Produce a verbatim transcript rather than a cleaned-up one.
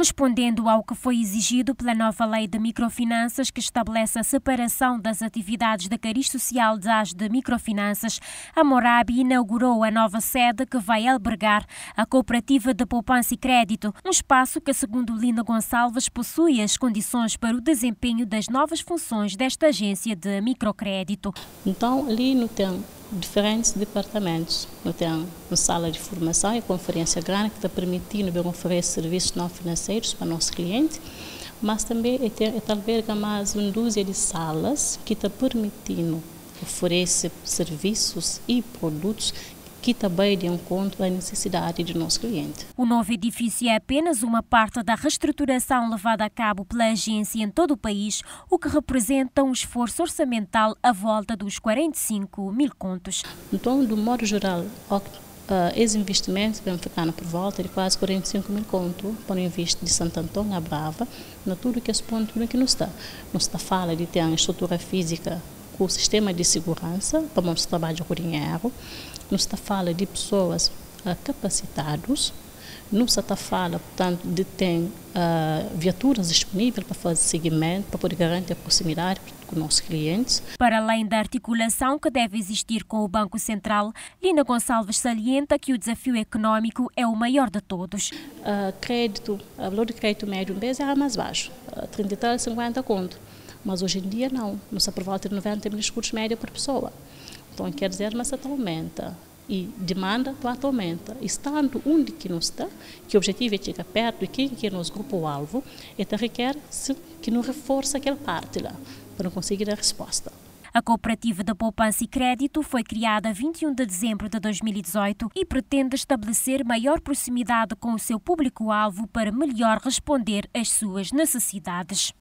respondendo ao que foi exigido pela nova Lei de Microfinanças, que estabelece a separação das atividades de cariz social das de microfinanças. A Morabi inaugurou a nova sede que vai albergar a Cooperativa de Poupança e Crédito, um espaço que, segundo Lina Gonçalves, possui as condições para o desempenho das novas funções desta agência de microcrédito. Então, ali não tem diferentes departamentos. Não tem uma sala de formação e conferência grande que está permitindo oferecer serviços não financeiros para o nosso cliente, mas também talvez mais uma dúzia de salas que está permitindo oferecer serviços e produtos que também dê conta da necessidade do nosso cliente. O novo edifício é apenas uma parte da reestruturação levada a cabo pela agência em todo o país, o que representa um esforço orçamental à volta dos quarenta e cinco mil contos. Então, do modo geral, esses investimentos vão ficar por volta de quase quarenta e cinco mil contos para o investimento de Santo Antônio à Brava, na tudo que é ponto que não está. Não está fala de ter uma estrutura física, o sistema de segurança para o nosso trabalho com dinheiro, não se fala de pessoas capacitadas, não se fala, portanto, de ter uh, viaturas disponíveis para fazer seguimento, para poder garantir a proximidade com os nossos clientes. Para além da articulação que deve existir com o Banco Central, Lina Gonçalves salienta que o desafio económico é o maior de todos. Uh, crédito, o valor de crédito médio um mês era mais baixo, trinta e três, cinquenta conto. Mas hoje em dia não, não se aproveita de noventa mil escudos média por pessoa. Então, quer dizer, mas ela aumenta e demanda ela aumenta. E estando onde que não está, que o objetivo é chegar perto de quem que é nosso grupo-alvo, ela requer que não reforce aquela parte lá, para não conseguir a resposta. A Cooperativa de Poupança e Crédito foi criada a vinte e um de dezembro de dois mil e dezoito e pretende estabelecer maior proximidade com o seu público-alvo para melhor responder às suas necessidades.